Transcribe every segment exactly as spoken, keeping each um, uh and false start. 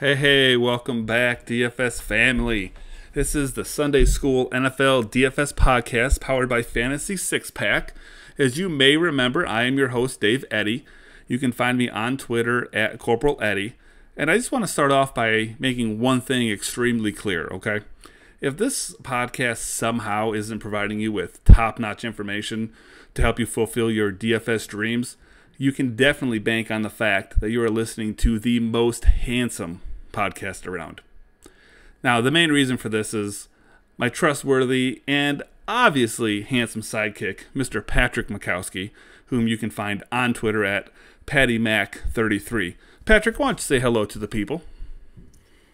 Hey, hey, welcome back, D F S family. This is the Sunday School N F L D F S podcast powered by Fantasy Six Pack. As you may remember, I am your host, Dave Eddy. You can find me on Twitter at Corporal Eddy. And I just want to start off by making one thing extremely clear, okay? If this podcast somehow isn't providing you with top-notch information to help you fulfill your D F S dreams, you can definitely bank on the fact that you are listening to the most handsome podcast around. Now, the main reason for this is my trustworthy and obviously handsome sidekick, Mister Patrick Makowski, whom you can find on Twitter at Patty Mac thirty-three. Patrick, why don't you say hello to the people?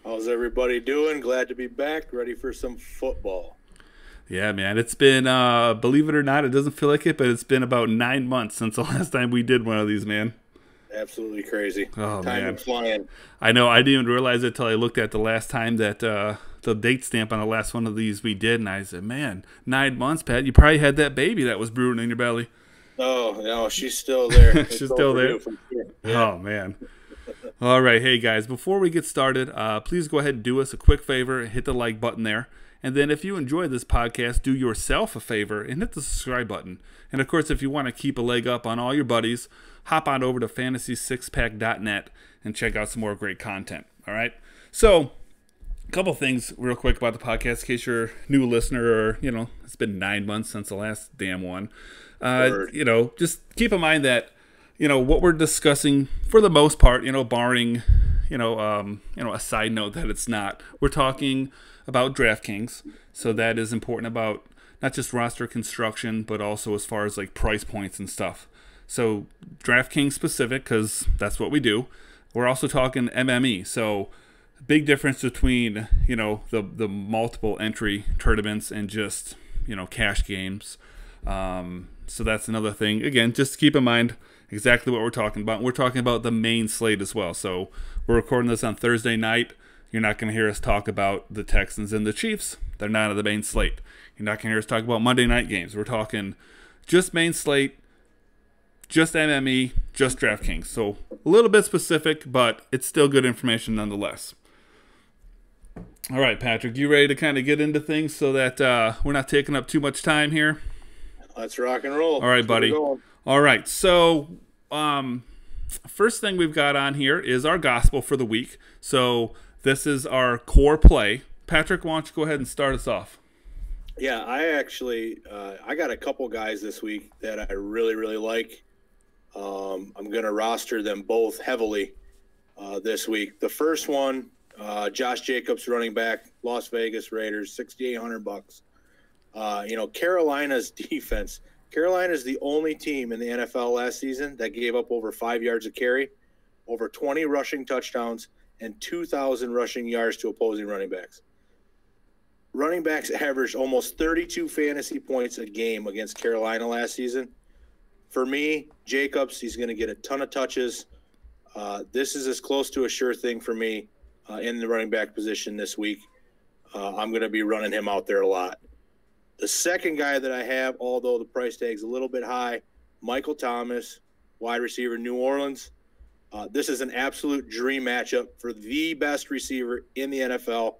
How's everybody doing? Glad to be back, ready for some football. Yeah, man, it's been, uh, believe it or not, it doesn't feel like it, but it's been about nine months since the last time we did one of these, man. Absolutely crazy. Oh, time is flying. I know. I didn't even realize it until I looked at the last time that uh, the date stamp on the last one of these we did, and I said, man, nine months, Pat. You probably had that baby that was brewing in your belly. Oh, no, she's still there. she's still there. Oh, man. All right. Hey, guys, before we get started, uh, please go ahead and do us a quick favor. Hit the like button there. And then if you enjoy this podcast, do yourself a favor and hit the subscribe button. And, of course, if you want to keep a leg up on all your buddies, hop on over to fantasy six pack dot net and check out some more great content. All right? So a couple things real quick about the podcast in case you're a new listener or, you know, it's been nine months since the last damn one. Uh, you know, just keep in mind that, you know, what we're discussing for the most part, you know, barring, you know, um, you know, a side note that it's not, we're talking about DraftKings. So that is important about not just roster construction, but also as far as like price points and stuff. So DraftKings specific, because that's what we do. We're also talking M M E. So big difference between, you know, the, the multiple entry tournaments and just, you know, cash games. Um, so that's another thing. Again, just keep in mind exactly what we're talking about. We're talking about the main slate as well. So we're recording this on Thursday night. You're not going to hear us talk about the Texans and the Chiefs. They're not on the main slate. You're not going to hear us talk about Monday night games. We're talking just main slate, just M M E, just DraftKings. So a little bit specific, but it's still good information nonetheless. All right, Patrick, you ready to kind of get into things so that uh, we're not taking up too much time here? Let's rock and roll. All right, buddy. All right, so um, first thing we've got on here is our gospel for the week. So this is our core play. Patrick, why don't you go ahead and start us off? Yeah, I actually uh, I got a couple guys this week that I really, really like. Um, I'm going to roster them both heavily uh, this week. The first one, uh, Josh Jacobs, running back, Las Vegas Raiders, sixty-eight hundred bucks. Uh, you know, Carolina's defense. Carolina's the only team in the N F L last season that gave up over five yards of carry, over twenty rushing touchdowns, and two thousand rushing yards to opposing running backs. Running backs averaged almost thirty-two fantasy points a game against Carolina last season. For me, Jacobs, he's going to get a ton of touches. Uh, this is as close to a sure thing for me uh, in the running back position this week. Uh, I'm going to be running him out there a lot. The second guy that I have, although the price tag's a little bit high, Michael Thomas, wide receiver, New Orleans. Uh, this is an absolute dream matchup for the best receiver in the N F L.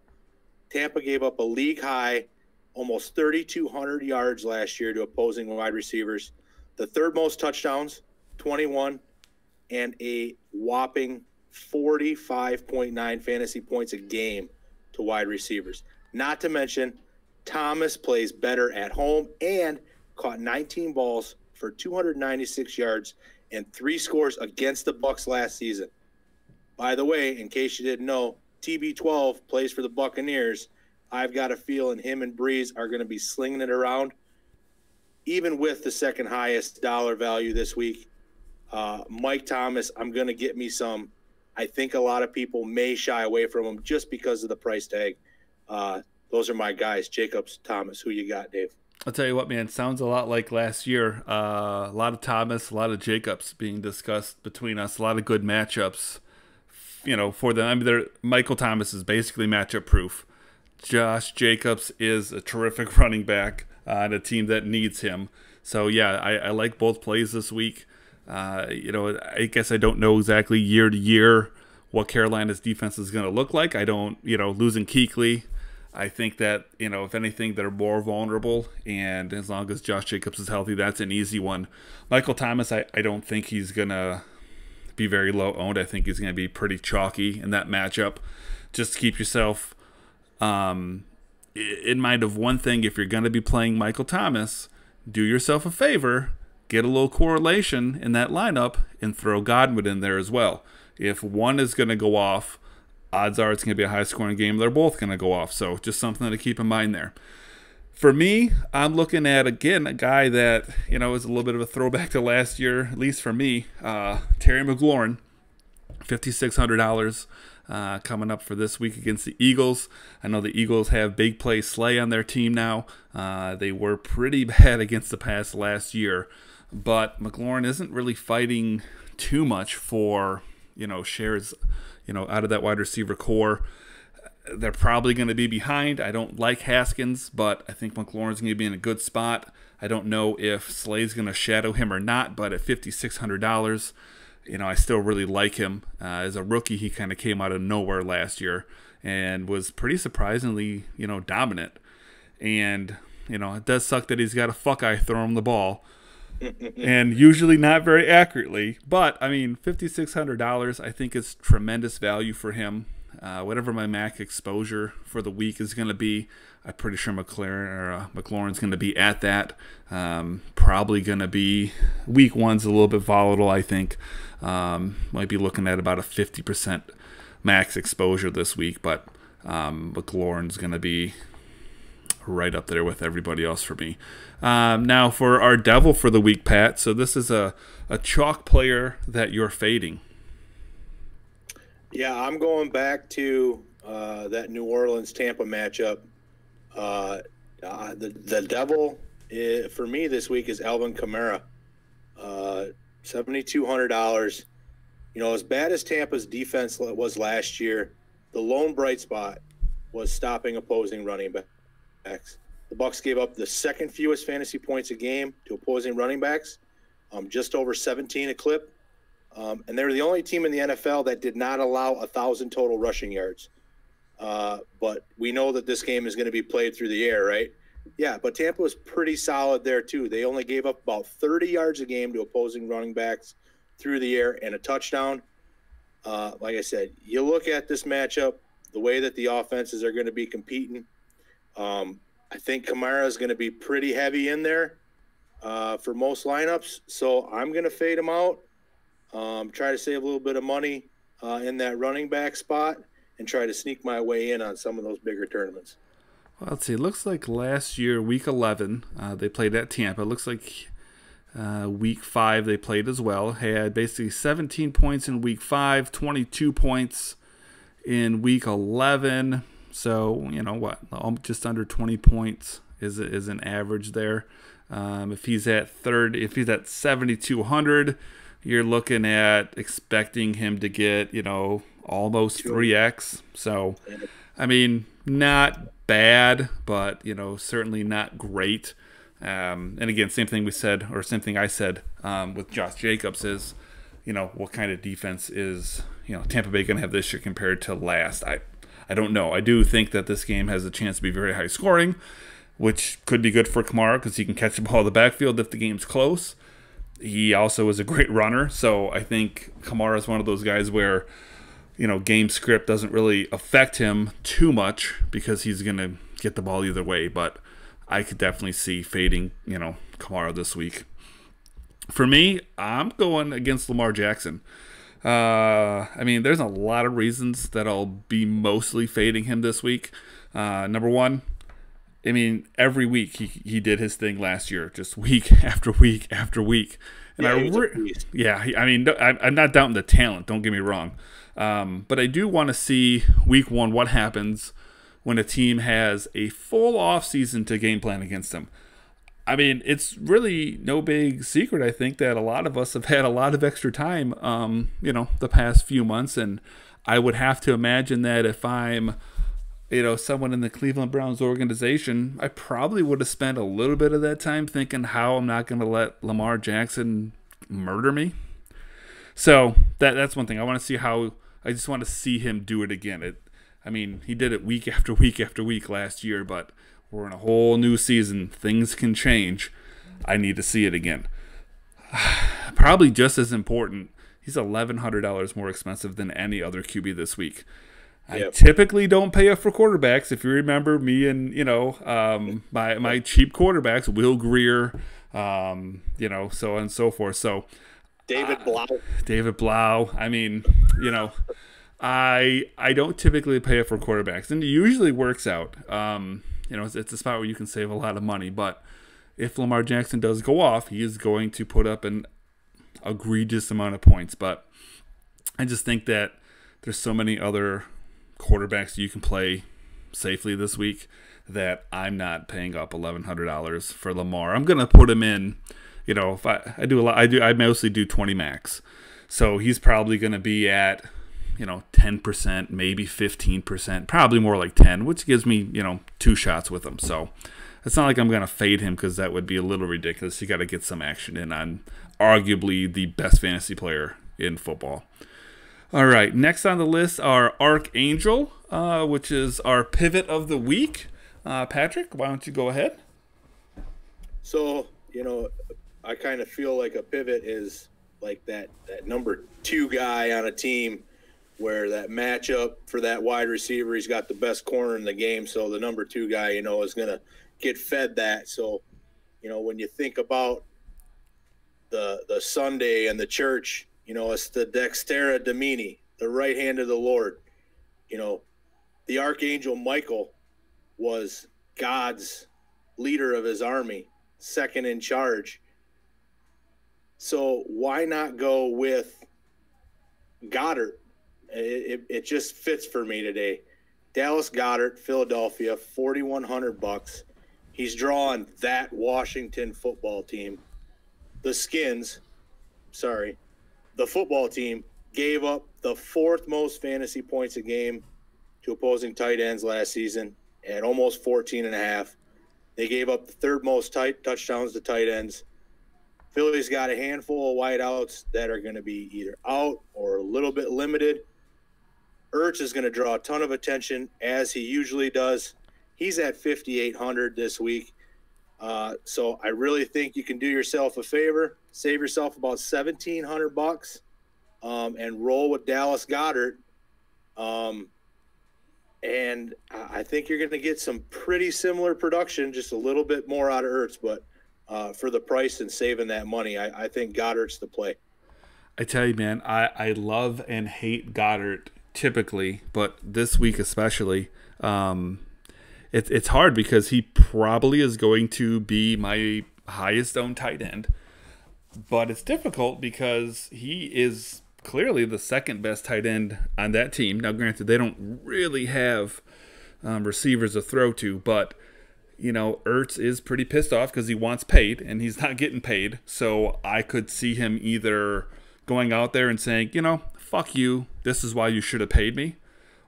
Tampa gave up a league high, almost thirty-two hundred yards last year to opposing wide receivers. The third most touchdowns, twenty-one, and a whopping forty-five point nine fantasy points a game to wide receivers. Not to mention, Thomas plays better at home and caught nineteen balls for two hundred ninety-six yards and three scores against the Bucs last season. By the way, in case you didn't know, T B twelve plays for the Buccaneers. I've got a feeling him and Breeze are going to be slinging it around. Even with the second highest dollar value this week, uh, Mike Thomas, I'm going to get me some. I think a lot of people may shy away from him just because of the price tag. Uh, those are my guys, Jacobs, Thomas. Who you got, Dave? I'll tell you what, man, sounds a lot like last year. Uh, a lot of Thomas, a lot of Jacobs being discussed between us, a lot of good matchups, you know, for them. I mean, they're, Michael Thomas is basically matchup proof. Josh Jacobs is a terrific running back on uh, a team that needs him. So, yeah, I, I like both plays this week. Uh, you know, I guess I don't know exactly year to year what Carolina's defense is going to look like. I don't, you know, losing Kuechly, I think that, you know, if anything, they're more vulnerable. And as long as Josh Jacobs is healthy, that's an easy one. Michael Thomas, I, I don't think he's going to be very low owned. I think he's going to be pretty chalky in that matchup. Just keep yourself um, in mind of one thing. If you're going to be playing Michael Thomas, do yourself a favor, get a little correlation in that lineup and throw Godwin in there as well. If one is going to go off, odds are it's going to be a high-scoring game. They're both going to go off, so just something to keep in mind there. For me, I'm looking at, again, a guy that, you know, is a little bit of a throwback to last year, at least for me, uh, Terry McLaurin, fifty-six hundred dollars uh, coming up for this week against the Eagles. I know the Eagles have big play Slay on their team now. Uh, they were pretty bad against the pass last year, but McLaurin isn't really fighting too much for, you know, shares, you know, out of that wide receiver core. They're probably going to be behind. I don't like Haskins, but I think McLaurin's going to be in a good spot. I don't know if Slay's going to shadow him or not, but at fifty-six hundred dollars, you know, I still really like him. Uh, as a rookie, he kind of came out of nowhere last year and was pretty surprisingly, you know, dominant. And, you know, it does suck that he's got a fuck eye throw him the ball. And usually not very accurately, but I mean, fifty-six hundred dollars I think is tremendous value for him. Uh, whatever my M A C exposure for the week is going to be, I'm pretty sure McLaren or uh, McLaurin's going to be at that. Um, probably going to be week one's a little bit volatile. I think um, might be looking at about a fifty percent max exposure this week, but um, McLaurin's going to be right up there with everybody else for me. Um, now for our devil for the week, Pat. So this is a, a chalk player that you're fading. Yeah, I'm going back to uh, that New Orleans-Tampa matchup. Uh, uh, the, the devil is, for me this week, is Alvin Kamara. Uh, seventy-two hundred dollars. You know, as bad as Tampa's defense was last year, the lone bright spot was stopping opposing running backs. The Bucs gave up the second fewest fantasy points a game to opposing running backs, um, just over seventeen a clip. Um, and they were the only team in the N F L that did not allow one thousand total rushing yards. Uh, but we know that this game is going to be played through the air, right? Yeah, but Tampa was pretty solid there too. They only gave up about thirty yards a game to opposing running backs through the air and a touchdown. Uh, like I said, you look at this matchup, the way that the offenses are going to be competing, Um, I think Kamara is going to be pretty heavy in there uh, for most lineups, so I'm going to fade him out, um, try to save a little bit of money uh, in that running back spot, and try to sneak my way in on some of those bigger tournaments. Well, let's see. It looks like last year, week eleven, uh, they played at Tampa. It looks like uh, week five they played as well. Had basically seventeen points in week five, twenty-two points in week eleven. So, you know what, just under twenty points is is an average there. Um, if he's at third, if he's at seventy-two hundred, you're looking at expecting him to get, you know, almost three X. So, I mean, not bad, but, you know, certainly not great. Um, and again, same thing we said, or same thing I said um, with Josh Jacobs is, you know, what kind of defense is, you know, Tampa Bay going to have this year compared to last? I I don't know. I do think that this game has a chance to be very high scoring, which could be good for Kamara because he can catch the ball in the backfield if the game's close. He also is a great runner, so I think Kamara is one of those guys where, you know, game script doesn't really affect him too much because he's going to get the ball either way, but I could definitely see fading, you know, Kamara this week. For me, I'm going against Lamar Jackson. Uh, I mean, there's a lot of reasons that I'll be mostly fading him this week. Uh, number one, I mean, every week he, he did his thing last year, just week after week after week. And yeah, I, yeah, I mean, I, I'm not doubting the talent. Don't get me wrong. Um, but I do want to see week one, what happens when a team has a full off season to game plan against them. I mean, it's really no big secret, I think, that a lot of us have had a lot of extra time, um, you know, the past few months. And I would have to imagine that if I'm, you know, someone in the Cleveland Browns organization, I probably would have spent a little bit of that time thinking how I'm not going to let Lamar Jackson murder me. So that that's one thing. I want to see how I just want to see him do it again. It, I mean, he did it week after week after week last year, but we're in a whole new season. Things can change. I need to see it again. Probably just as important, he's eleven hundred dollars more expensive than any other Q B this week. Yep. I typically don't pay up for quarterbacks. If you remember me and, you know, um, my, my cheap quarterbacks, Will Greer, um, you know, so on and so forth. So David uh, Blau. David Blau. I mean, you know, I I don't typically pay up for quarterbacks, and it usually works out. Um, you know, it's, it's a spot where you can save a lot of money, but if Lamar Jackson does go off, he is going to put up an egregious amount of points. But I just think that there's so many other quarterbacks you can play safely this week that I'm not paying up eleven hundred dollars for Lamar. I'm gonna put him in, you know, if I, I do a lot, I do I mostly do twenty max, so he's probably gonna be at, you know, ten percent, maybe fifteen percent, probably more like ten, which gives me, you know, two shots with him. So it's not like I'm gonna fade him, because that would be a little ridiculous. You got to get some action in on arguably the best fantasy player in football. All right, next on the list are Archangel, uh, which is our pivot of the week. Uh, Patrick, why don't you go ahead? So, you know, I kind of feel like a pivot is like that, that number two guy on a team where that matchup for that wide receiver, he's got the best corner in the game, so the number two guy, you know, is going to get fed that. So, you know, when you think about the, the Sunday and the church, you know, it's the Dextera Domini, the right hand of the Lord. You know, the Archangel Michael was God's leader of his army, second in charge. So why not go with Goddard? It, it, it just fits for me today. Dallas Goedert, Philadelphia, forty-one hundred bucks. He's drawing that Washington football team. The Skins, sorry. The football team gave up the fourth most fantasy points a game to opposing tight ends last season at almost fourteen and a half. They gave up the third most tight touchdowns to tight ends. Philly's got a handful of wideouts that are going to be either out or a little bit limited. Ertz is going to draw a ton of attention, as he usually does. He's at fifty-eight hundred this week. Uh, so I really think you can do yourself a favor, save yourself about seventeen hundred bucks, um, and roll with Dallas Goedert. Um, and I think you're going to get some pretty similar production, just a little bit more out of Ertz, but uh, for the price and saving that money, I, I think Goedert's the play. I tell you, man, I, I love and hate Goddard typically, but this week especially, um, It's it's hard because he probably is going to be my highest owned tight end, but it's difficult because he is clearly the second best tight end on that team. Now, granted, they don't really have um, receivers to throw to, but you know, Ertz is pretty pissed off because he wants paid and he's not getting paid. So I could see him either going out there and saying, you know, fuck you, this is why you should have paid me,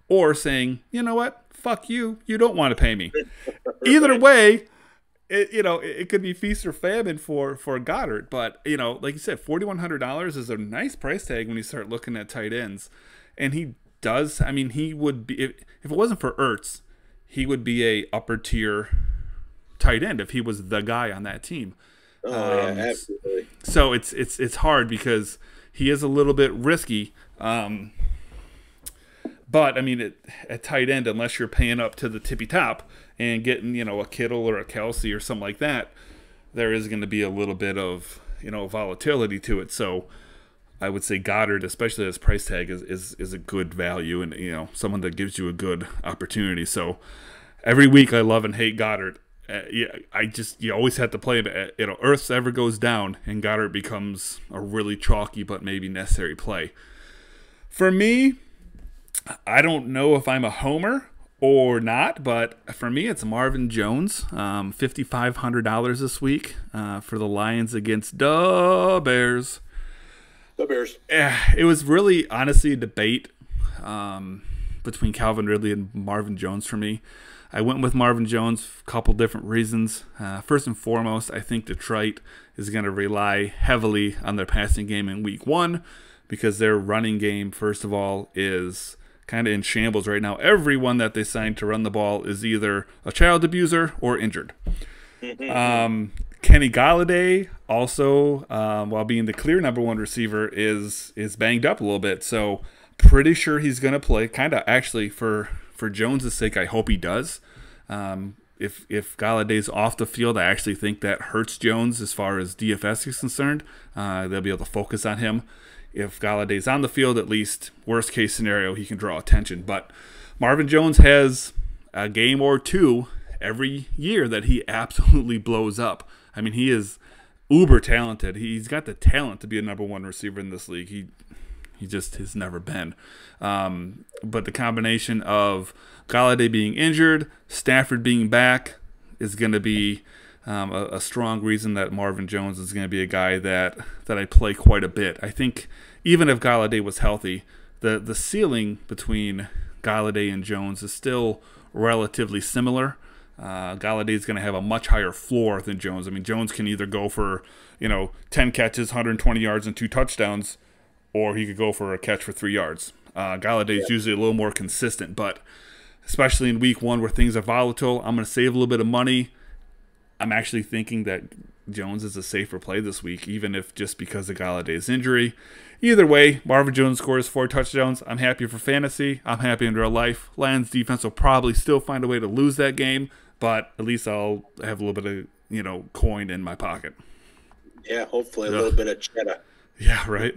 or saying, you know what, fuck you, you don't want to pay me. Either way, it, you know, it, it could be feast or famine for, for Goddard. But, you know, like you said, forty-one hundred dollars is a nice price tag when you start looking at tight ends. And he does, I mean, he would be, if, if it wasn't for Ertz, he would be a upper tier tight end if he was the guy on that team. Oh, um, yeah, absolutely. So it's, it's, it's hard because he is a little bit risky. Um, But, I mean, at, at tight end, unless you're paying up to the tippy top and getting, you know, a Kittle or a Kelsey or something like that, there is going to be a little bit of, you know, volatility to it. So I would say Goddard, especially as price tag, is, is, is a good value and, you know, someone that gives you a good opportunity. So every week I love and hate Goddard. Uh, yeah, I just, you always have to play him. You know, Ertz ever goes down and Goddard becomes a really chalky but maybe necessary play. For me, I don't know if I'm a homer or not, but for me, it's Marvin Jones, um, fifty-five hundred dollars this week uh, for the Lions against the Bears. The Bears. It was really, honestly, a debate um, between Calvin Ridley and Marvin Jones for me. I went with Marvin Jones for a couple different reasons. Uh, first and foremost, I think Detroit is going to rely heavily on their passing game in week one. because their running game, first of all, is kind of in shambles right now. Everyone that they signed to run the ball is either a child abuser or injured. Um, Kenny Golladay also, um, while being the clear number one receiver, is is banged up a little bit. So pretty sure he's going to play. Kind of actually for for Jones' sake, I hope he does. Um, if if Galladay's off the field, I actually think that hurts Jones as far as D F S is concerned. Uh, they'll be able to focus on him. If Galladay's on the field, at least worst case scenario, he can draw attention. But Marvin Jones has a game or two every year that he absolutely blows up. I mean, he is uber talented. He's got the talent to be a number one receiver in this league. He he just has never been. Um, but the combination of Golladay being injured, Stafford being back, is going to be um, a, a strong reason that Marvin Jones is going to be a guy that that I play quite a bit. I think even if Golladay was healthy, the the ceiling between Golladay and Jones is still relatively similar. Uh, Golladay is going to have a much higher floor than Jones. I mean, Jones can either go for, you know, ten catches, one hundred twenty yards, and two touchdowns, or he could go for a catch for three yards. Uh, Golladay is usually a little more consistent, but especially in week one where things are volatile, I'm going to save a little bit of money. I'm actually thinking that Jones is a safer play this week, even if just because of Galladay's injury. Either way, Marvin Jones scores four touchdowns. I'm happy for fantasy. I'm happy in real life. Lions defense will probably still find a way to lose that game, but at least I'll have a little bit of, you know, coin in my pocket. Yeah, hopefully a Ugh. little bit of cheddar. Yeah, right.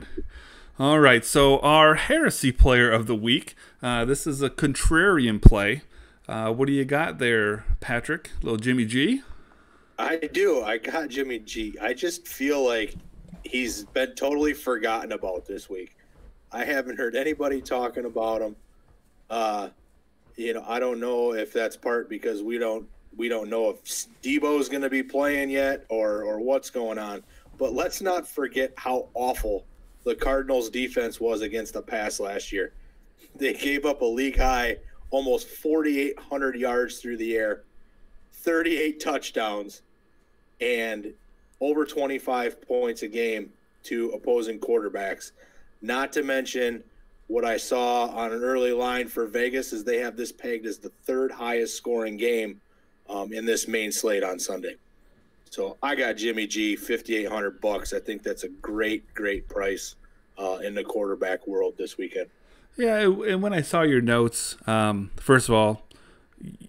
All right, so our heresy player of the week. Uh, this is a contrarian play. Uh, what do you got there, Patrick? Little Jimmy G? I do. I got Jimmy G. I just feel like he's been totally forgotten about this week. I haven't heard anybody talking about him. Uh, you know, I don't know if that's part because we don't we don't know if Debo's going to be playing yet or or what's going on. But let's not forget how awful the Cardinals' defense was against the pass last year. They gave up a league high almost forty-eight hundred yards through the air, thirty-eight touchdowns, and over twenty-five points a game to opposing quarterbacks. Not to mention what I saw on an early line for Vegas is they have this pegged as the third highest scoring game um, in this main slate on Sunday. So I got Jimmy G, fifty-eight hundred bucks. I think that's a great, great price uh, in the quarterback world this weekend. Yeah, and when I saw your notes, um, first of all,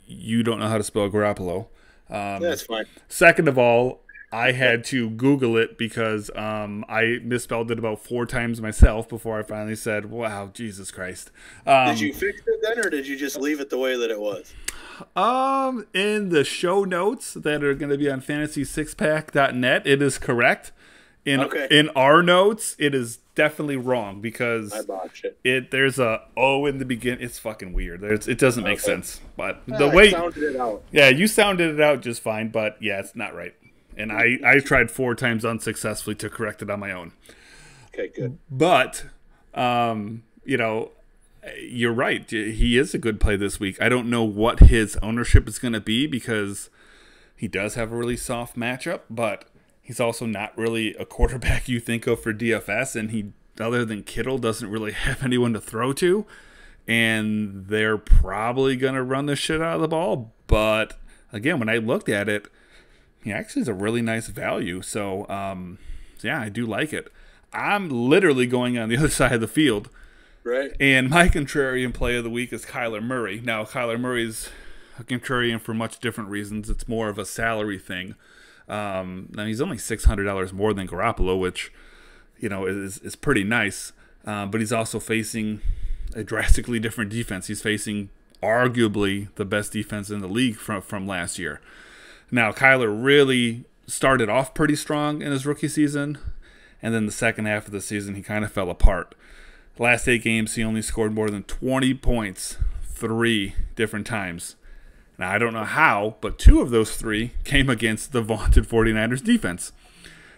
you don't know how to spell Garoppolo. Um, that's fine. Second of all, I had to Google it because um, I misspelled it about four times myself before I finally said, wow, Jesus Christ. Um, did you fix it then, or did you just leave it the way that it was? Um, in the show notes that are going to be on fantasy six pack dot net, it is correct. In, okay. in our notes, it is definitely wrong because I botched it. it there's a O in the beginning. It's fucking weird. There's, it doesn't make okay. sense. But the ah, way I sounded it out. Yeah, you sounded it out just fine, but yeah, it's not right. And I, I tried four times unsuccessfully to correct it on my own. Okay, good. But, um, you know, you're right. He is a good play this week. I don't know what his ownership is going to be because he does have a really soft matchup, but he's also not really a quarterback you think of for D F S, and he, other than Kittle, doesn't really have anyone to throw to. And they're probably going to run the shit out of the ball. But, again, when I looked at it, he actually is a really nice value. So, um, yeah, I do like it. I'm literally going on the other side of the field. Right. And my contrarian play of the week is Kyler Murray. Now, Kyler Murray's a contrarian for much different reasons. It's more of a salary thing. Um, now, he's only six hundred dollars more than Garoppolo, which, you know, is, is pretty nice. Uh, but he's also facing a drastically different defense. He's facing arguably the best defense in the league from, from last year. Now, Kyler really started off pretty strong in his rookie season, and then the second half of the season, he kind of fell apart. The last eight games, he only scored more than twenty points three different times. Now, I don't know how, but two of those three came against the vaunted forty-niners defense.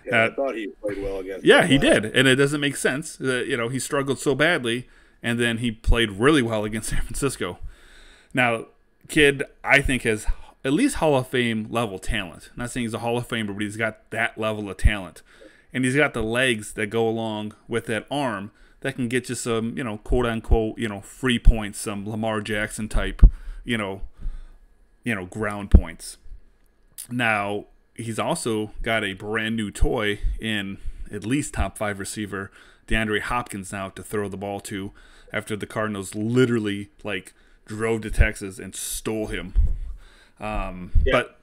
Yeah, uh, I thought he played well against Yeah, he did, and it doesn't make sense. Uh, you know, he struggled so badly, and then he played really well against San Francisco. Now, kid, I think has at least Hall of Fame level talent. I'm not saying he's a Hall of Famer, but he's got that level of talent. And he's got the legs that go along with that arm that can get you some, you know, quote unquote, you know, free points, some Lamar Jackson type, you know, you know, ground points. Now, he's also got a brand new toy in at least top five receiver DeAndre Hopkins now to throw the ball to after the Cardinals literally like drove to Texas and stole him. Um, yeah. But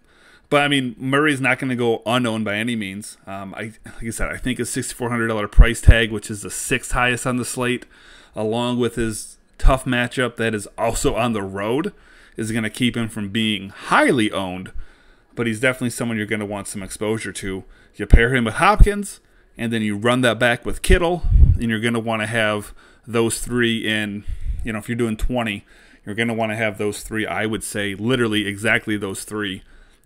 but I mean, Murray's not going to go unknown by any means. Um, I like I said, I think his six thousand four hundred dollar price tag, which is the sixth highest on the slate, along with his tough matchup that is also on the road, is going to keep him from being highly owned. But he's definitely someone you're going to want some exposure to. You pair him with Hopkins, and then you run that back with Kittle, and you're going to want to have those three in, you know, if you're doing twenty, you're going to want to have those three, I would say literally exactly those three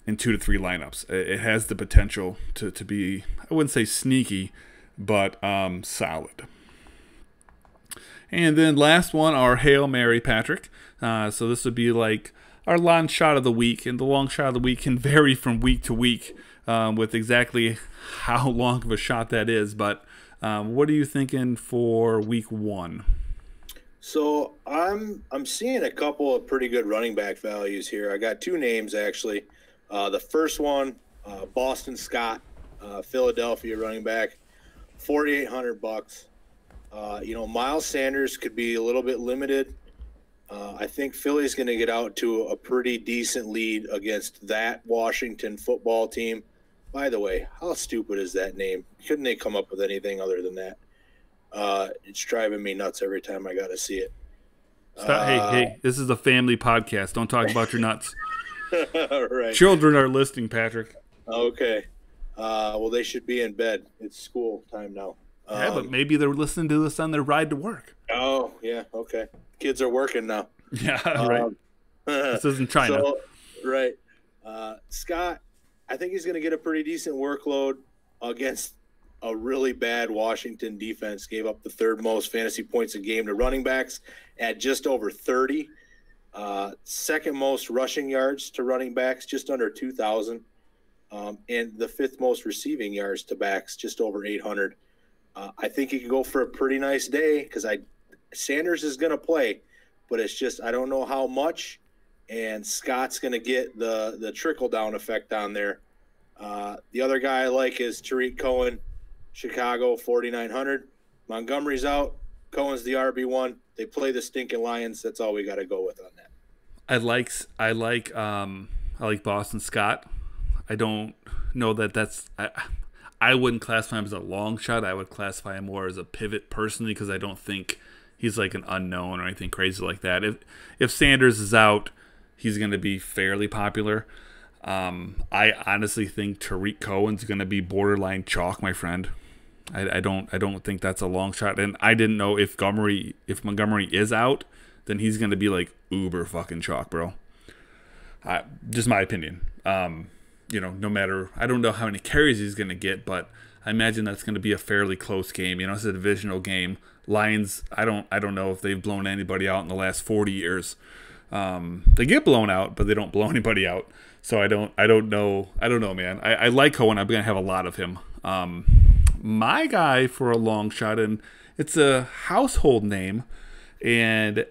in two to three lineups. It has the potential to, to be, I wouldn't say sneaky, but um, solid. And then last one, our Hail Mary, Patrick. Uh, so this would be like our long shot of the week, and the long shot of the week can vary from week to week um, with exactly how long of a shot that is. But um, what are you thinking for week one? So I'm I'm seeing a couple of pretty good running back values here. I got two names actually. Uh, the first one, uh, Boston Scott, uh, Philadelphia running back, forty-eight hundred bucks. Uh, you know, Miles Sanders could be a little bit limited. Uh, I think Philly's going to get out to a pretty decent lead against that Washington football team. By the way, how stupid is that name? Couldn't they come up with anything other than that? Uh, it's driving me nuts every time I got to see it. Stop. Uh, hey, hey, this is a family podcast. Don't talk about your nuts. Right. Children are listening, Patrick. Okay. Uh, well, they should be in bed. It's school time now. Um, yeah, but maybe they're listening to this on their ride to work. Oh, yeah. Okay. Kids are working now. Yeah, right. Um, this isn't China. So, right. Uh, Scott, I think he's going to get a pretty decent workload against a really bad Washington defense. Gave up the third most fantasy points a game to running backs at just over thirty. Uh, second most rushing yards to running backs, just under two thousand. Um, and the fifth most receiving yards to backs, just over eight hundred. Uh, I think he could go for a pretty nice day because I Sanders is going to play, but it's just I don't know how much, and Scott's going to get the, the trickle-down effect on there. Uh, the other guy I like is Tariq Cohen, Chicago, forty-nine hundred. Montgomery's out. Cohen's the R B one. They play the stinking Lions. That's all we got to go with on that. I like I like um, I like Boston Scott. I don't know that that's I, I wouldn't classify him as a long shot. I would classify him more as a pivot personally because I don't think he's like an unknown or anything crazy like that. If if Sanders is out, he's going to be fairly popular. Um, I honestly think Tariq Cohen's going to be borderline chalk, my friend. I, I don't I don't think that's a long shot, and I didn't know if Montgomery if Montgomery is out, then he's gonna be like uber fucking chalk, bro. I, just my opinion. Um, you know, no matter I don't know how many carries he's gonna get, but I imagine that's gonna be a fairly close game. You know, it's a divisional game. Lions, I don't I don't know if they've blown anybody out in the last forty years. Um, they get blown out, but they don't blow anybody out. So I don't I don't know I don't know, man. I, I like Cohen. I'm gonna have a lot of him. Um, my guy for a long shot, and it's a household name, and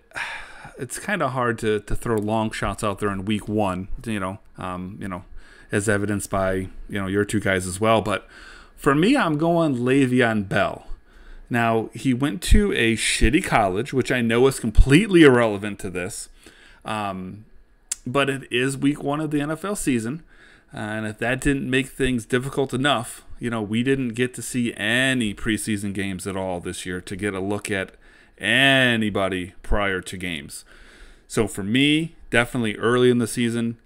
it's kind of hard to, to throw long shots out there in week one, you know, um, you know, as evidenced by, you know, your two guys as well. But for me, I'm going Le'Veon Bell. Now, he went to a shitty college, which I know is completely irrelevant to this, um, but it is week one of the N F L season. And if that didn't make things difficult enough, you know, we didn't get to see any preseason games at all this year to get a look at anybody prior to games. So for me, definitely early in the season,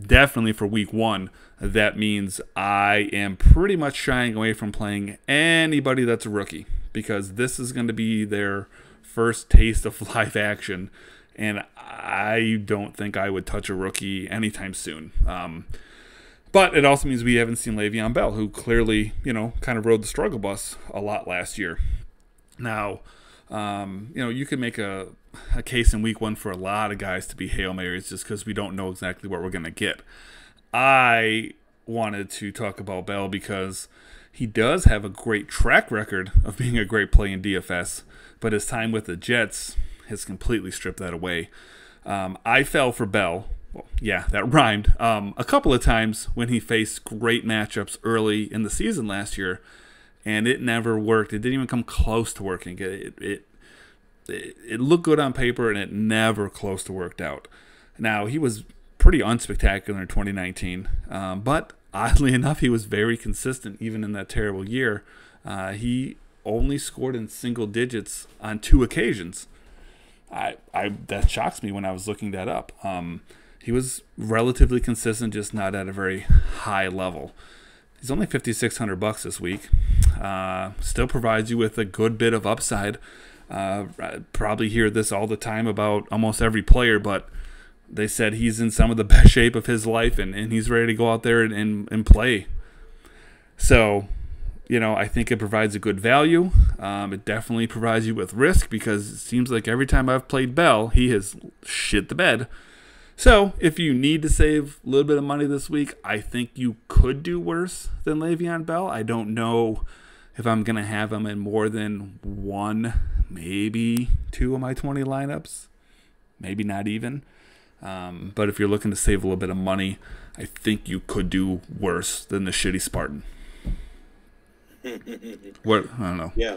definitely for week one, that means I am pretty much shying away from playing anybody that's a rookie because this is going to be their first taste of live action. And I don't think I would touch a rookie anytime soon. Um, But it also means we haven't seen Le'Veon Bell, who clearly, you know, kind of rode the struggle bus a lot last year. Now, um, you know, you can make a, a case in week one for a lot of guys to be Hail Marys just because we don't know exactly what we're going to get. I wanted to talk about Bell because He does have a great track record of being a great play in D F S, but his time with the Jets has completely stripped that away. Um, I fell for Bell. Well, yeah, that rhymed. Um, a couple of times when he faced great matchups early in the season last year, and it never worked. It didn't even come close to working. It it it, it looked good on paper, and it never close to worked out. Now, he was pretty unspectacular in twenty nineteen, um, but oddly enough, he was very consistent even in that terrible year. Uh, he only scored in single digits on two occasions. I, I that shocks me when I was looking that up. Um, he was relatively consistent, just not at a very high level. He's only fifty-six hundred bucks this week. Uh, still provides you with a good bit of upside. Uh, I probably hear this all the time about almost every player, but they said he's in some of the best shape of his life, and, and he's ready to go out there and, and, and play. So, you know, I think it provides a good value. Um, it definitely provides you with risk because it seems like every time I've played Bell, he has shit the bed. So if you need to save a little bit of money this week, I think you could do worse than Le'Veon Bell. I don't know if I'm going to have him in more than one, maybe two of my twenty lineups. Maybe not even. Um, but if you're looking to save a little bit of money, I think you could do worse than the shitty Spartan. What I don't know. Yeah,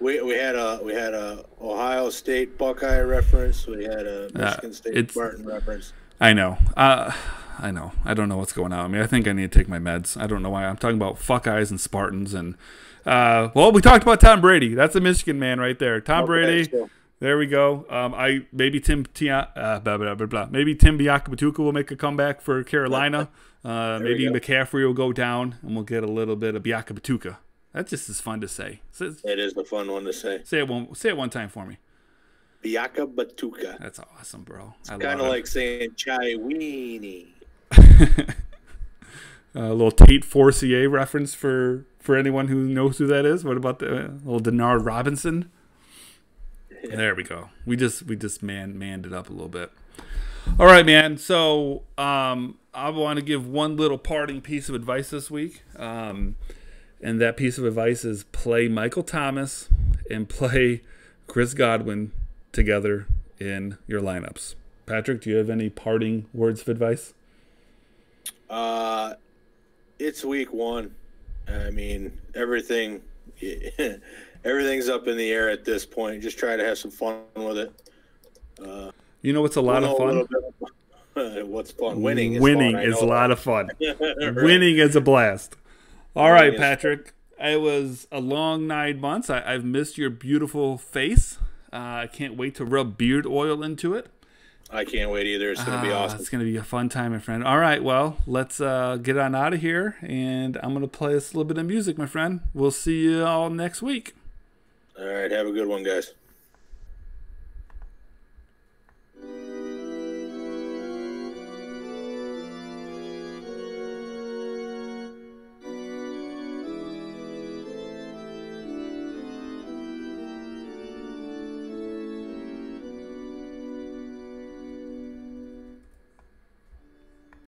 we we had a we had a Ohio State Buckeye reference. We had a Michigan uh, State Spartan reference. I know. Uh, I know. I don't know what's going on. I mean, I think I need to take my meds. I don't know why. I'm talking about fuck eyes and Spartans and uh, well, we talked about Tom Brady. That's a Michigan man right there. Tom okay, Brady. So. There we go. Um, I maybe Tim uh, blah, blah, blah, blah. Maybe Tim Biakabutuka will make a comeback for Carolina. Uh, maybe McCaffrey will go down, and we'll get a little bit of Biakabutuka. That just is fun to say. So it is a fun one to say. Say it one. Say it one time for me. Biakabutuka. That's awesome, bro. It's kind of like it. saying chai weenie. A little Tate Forcier reference for for anyone who knows who that is. What about the uh, little Denard Robinson? There we go. We just we just man manned it up a little bit. All right, man. So um, I want to give one little parting piece of advice this week, um, and that piece of advice is play Michael Thomas and play Chris Godwin together in your lineups. Patrick, do you have any parting words of advice? Uh, it's week one. I mean, everything. Everything's up in the air at this point. Just try to have some fun with it. Uh, you know what's a lot of fun? Of what's fun? Winning is Winning fun, is a lot of fun. Winning is a blast. All Winning right, Patrick. Fun. It was a long nine months. I, I've missed your beautiful face. Uh, I can't wait to rub beard oil into it. I can't wait either. It's going to ah, be awesome. It's going to be a fun time, my friend. All right, well, let's uh, get on out of here, and I'm going to play us a little bit of music, my friend. We'll see you all next week. All right, have a good one, guys.